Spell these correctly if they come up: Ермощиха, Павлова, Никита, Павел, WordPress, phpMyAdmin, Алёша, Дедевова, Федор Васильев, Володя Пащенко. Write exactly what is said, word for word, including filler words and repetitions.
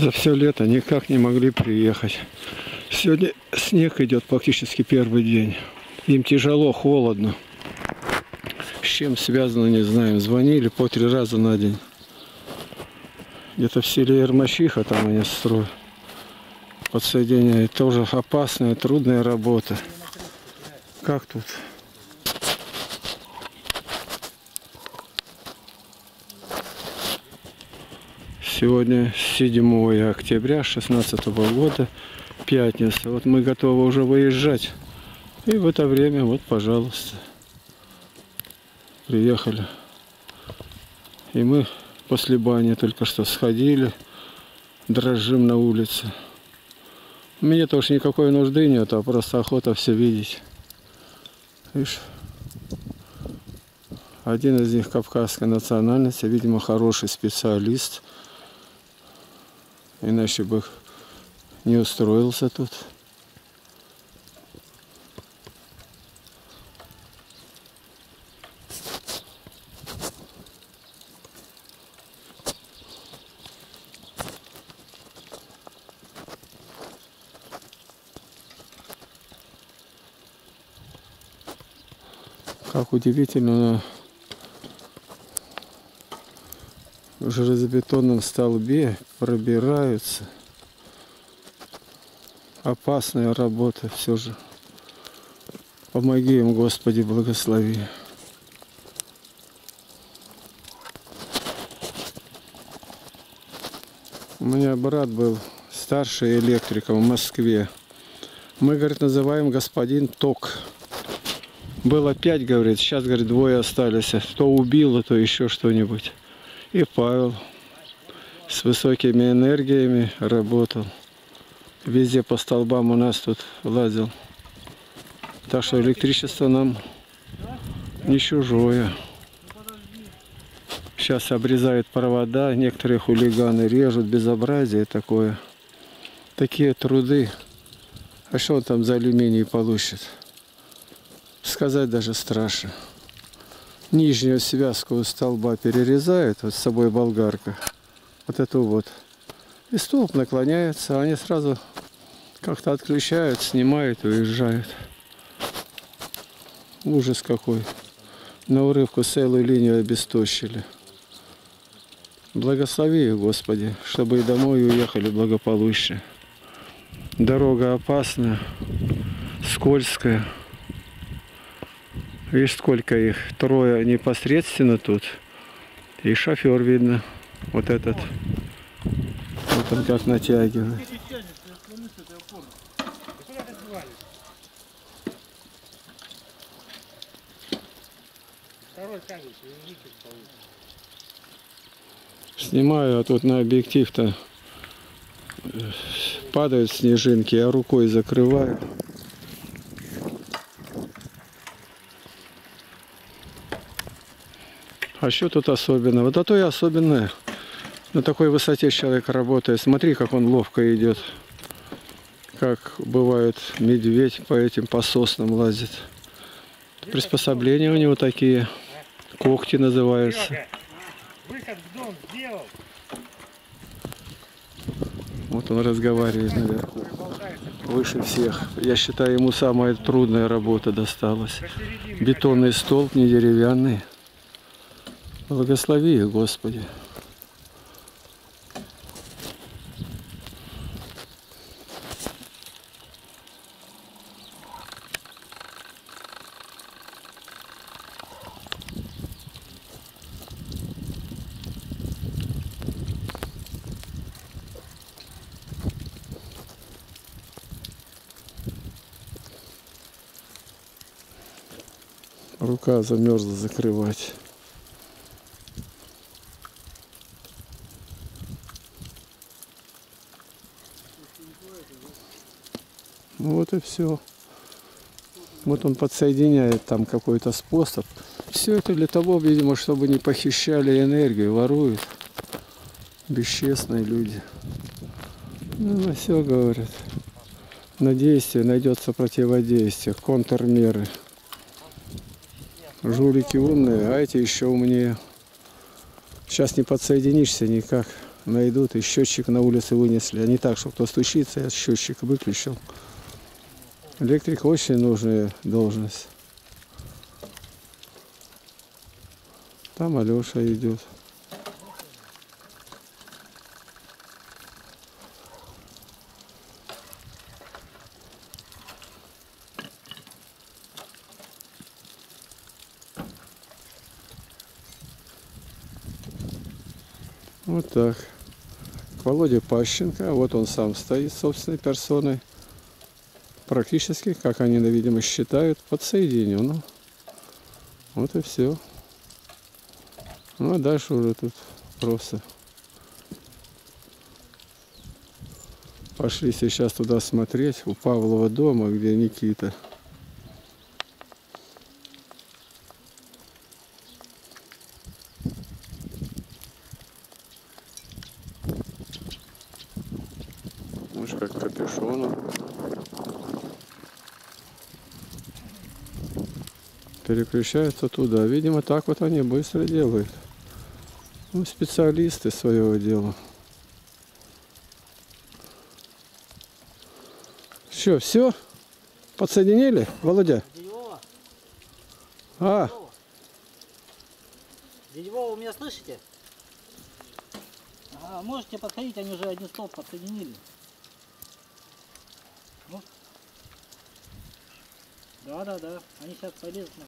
за все лето никак не могли приехать. Сегодня снег идет практически первый день. Им тяжело, холодно. С чем связано, не знаем. Звонили по три раза на день. Где-то в селе Ермощиха там они строят. Подсоединение тоже опасная, трудная работа. Как тут? Сегодня седьмое октября шестнадцатого года, пятница. Вот мы готовы уже выезжать. И в это время, вот, пожалуйста, приехали. И мы после бани только что сходили, дрожим на улице. Мне тоже никакой нужды нет, а просто охота все видеть. Видишь? Один из них кавказской национальности, видимо, хороший специалист. Иначе бы не устроился тут. Как удивительно, в железобетонном столбе пробираются. Опасная работа все же. Помоги им, Господи, благослови. У меня брат был старший электрика в Москве. Мы, говорит, называем господин Ток. Было пять, говорит, сейчас, говорит, двое остались. То убило, то еще что-нибудь. И Павел с высокими энергиями работал. Везде по столбам у нас тут лазил. Так что электричество нам не чужое. Сейчас обрезают провода, некоторые хулиганы режут, безобразие такое. Такие труды. А что он там за алюминий получит? Сказать даже страшно. Нижнюю связку у столба перерезает, вот с собой болгарка, вот эту вот. И столб наклоняется, они сразу как-то отключают, снимают, уезжают. Ужас какой. На урывку целую линию обесточили. Благослови их, Господи, чтобы и домой уехали благополучно. Дорога опасная, скользкая. Видишь, сколько их? Трое непосредственно тут. И шофер видно. Вот этот. Вот он как натягивает. Снимаю, а тут на объектив-то падают снежинки, я рукой закрываю. А что тут особенного? Да то и особенное. На такой высоте человек работает. Смотри, как он ловко идет. Как бывает, медведь по этим по соснам лазит. Приспособления у него такие. Когти называются. Вот он разговаривает наверху. Выше всех. Я считаю, ему самая трудная работа досталась. Бетонный столб, не деревянный. Благослови их, Господи. Рука замерзла закрывать. Вот и все. Вот он подсоединяет там какой-то способ. Все это для того, видимо, чтобы не похищали энергию, воруют. Бесчестные люди. Ну, на все говорят. На действие найдется противодействие, контрмеры. Жулики умные, а эти еще умнее. Сейчас не подсоединишься никак. найдут, и счетчик на улице вынесли. А не так, что кто стучится, я счетчик выключил. Электрик очень нужная должность. Там Алёша идет. Вот так. Володя Пащенко. Вот он сам стоит собственной персоной. Практически, как они, видимо, считают, подсоединен. Вот и все. Ну а дальше уже тут просто пошли сейчас туда смотреть, у Павлова дома, где Никита. Как капюшону. Переключаются туда. Видимо, так вот они быстро делают. Ну, специалисты своего дела. Все, все? Подсоединили, Володя? Дедевова. А. Дедевова. Дедевова, вы меня слышите? А, можете подходить, они уже один столб подсоединили. Да, да, да. Они сейчас полезут на